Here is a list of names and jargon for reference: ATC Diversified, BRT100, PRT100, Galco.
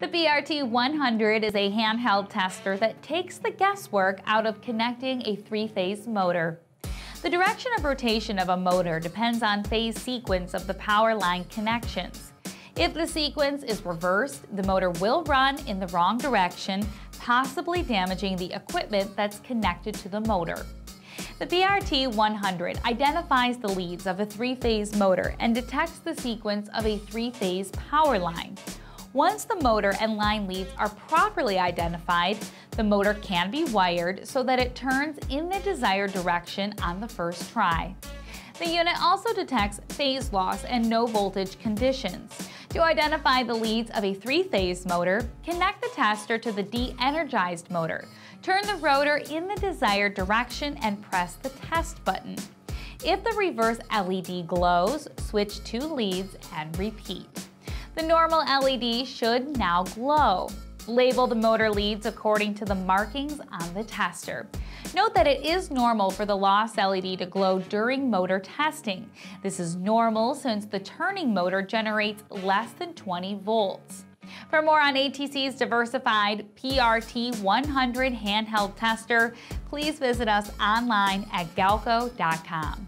The BRT100 is a handheld tester that takes the guesswork out of connecting a three-phase motor. The direction of rotation of a motor depends on phase sequence of the power line connections. If the sequence is reversed, the motor will run in the wrong direction, possibly damaging the equipment that's connected to the motor. The BRT100 identifies the leads of a three-phase motor and detects the sequence of a three-phase power line. Once the motor and line leads are properly identified, the motor can be wired so that it turns in the desired direction on the first try. The unit also detects phase loss and no voltage conditions. To identify the leads of a three-phase motor, connect the tester to the de-energized motor, turn the rotor in the desired direction, and press the test button. If the reverse LED glows, switch two leads and repeat. The normal LED should now glow. Label the motor leads according to the markings on the tester. Note that it is normal for the lost LED to glow during motor testing. This is normal since the turning motor generates less than 20 volts. For more on ATC's diversified PRT100 handheld tester, please visit us online at galco.com.